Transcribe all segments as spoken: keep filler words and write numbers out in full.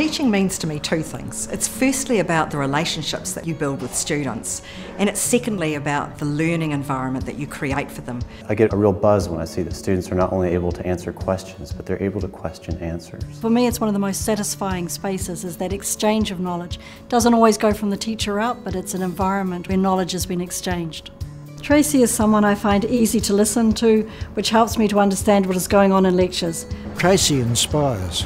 Teaching means to me two things. It's firstly about the relationships that you build with students, and it's secondly about the learning environment that you create for them. I get a real buzz when I see that students are not only able to answer questions, but they're able to question answers. For me, it's one of the most satisfying spaces is that exchange of knowledge. It doesn't always go from the teacher out, but it's an environment where knowledge has been exchanged. Tracey is someone I find easy to listen to, which helps me to understand what is going on in lectures. Tracey inspires.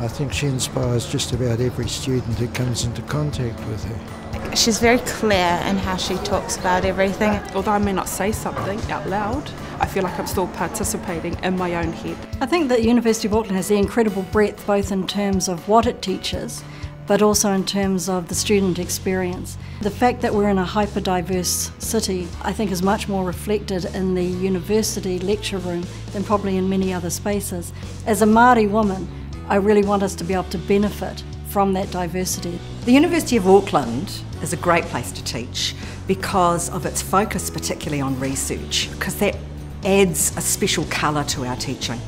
I think she inspires just about every student that comes into contact with her. She's very clear in how she talks about everything. Although I may not say something out loud, I feel like I'm still participating in my own head. I think that the University of Auckland has the incredible breadth, both in terms of what it teaches, but also in terms of the student experience. The fact that we're in a hyper-diverse city, I think, is much more reflected in the university lecture room than probably in many other spaces. As a Māori woman, I really want us to be able to benefit from that diversity. The University of Auckland is a great place to teach because of its focus particularly on research, because that adds a special colour to our teaching.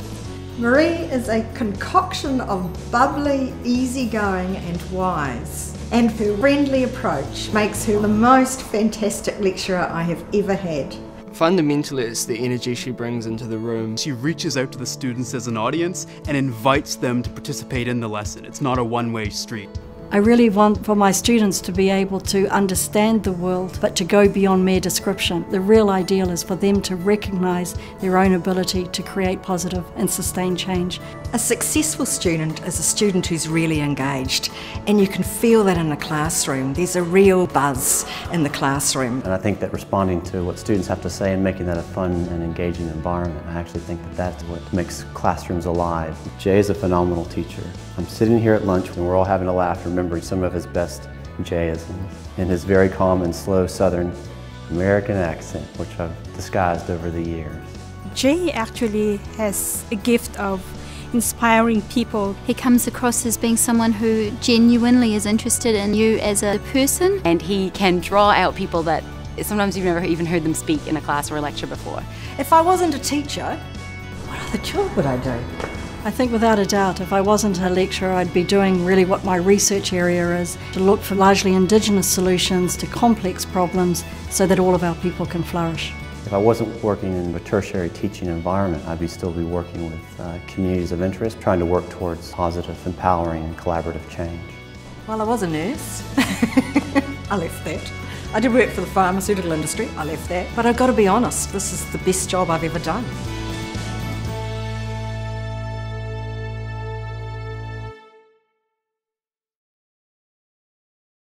Marie is a concoction of bubbly, easygoing and wise, and her friendly approach makes her the most fantastic lecturer I have ever had. Fundamentally, it's the energy she brings into the room. She reaches out to the students as an audience and invites them to participate in the lesson. It's not a one-way street. I really want for my students to be able to understand the world, but to go beyond mere description. The real ideal is for them to recognise their own ability to create positive and sustained change. A successful student is a student who's really engaged, and you can feel that in the classroom. There's a real buzz in the classroom. And I think that responding to what students have to say and making that a fun and engaging environment, I actually think that that's what makes classrooms alive. Jay is a phenomenal teacher. I'm sitting here at lunch when we're all having a laugh, remembering some of his best Jayisms in his very calm and slow Southern American accent, which I've disguised over the years. Jay actually has a gift of inspiring people. He comes across as being someone who genuinely is interested in you as a person. And he can draw out people that sometimes you've never even heard them speak in a class or a lecture before. If I wasn't a teacher, what other job would I do? I think without a doubt, if I wasn't a lecturer, I'd be doing really what my research area is, to look for largely indigenous solutions to complex problems so that all of our people can flourish. If I wasn't working in a tertiary teaching environment, I'd be still be working with uh, communities of interest, trying to work towards positive, empowering and collaborative change. Well, I was a nurse. I left that. I did work for the pharmaceutical industry. I left that. But I've got to be honest, this is the best job I've ever done.